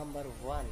number 1.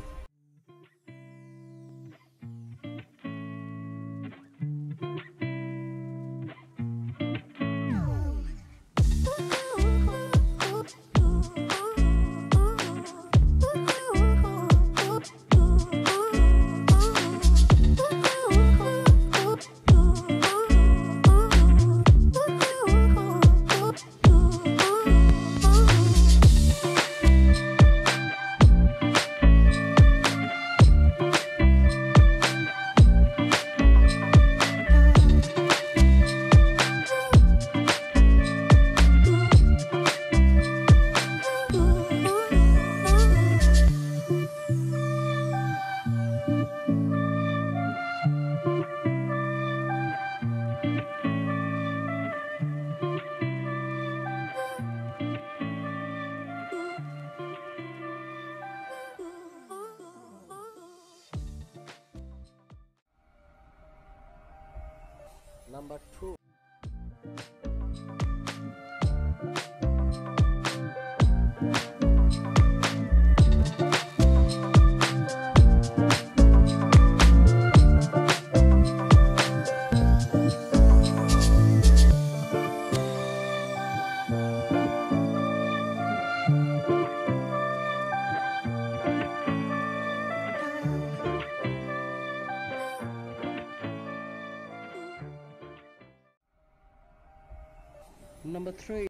Number 2. Number 3.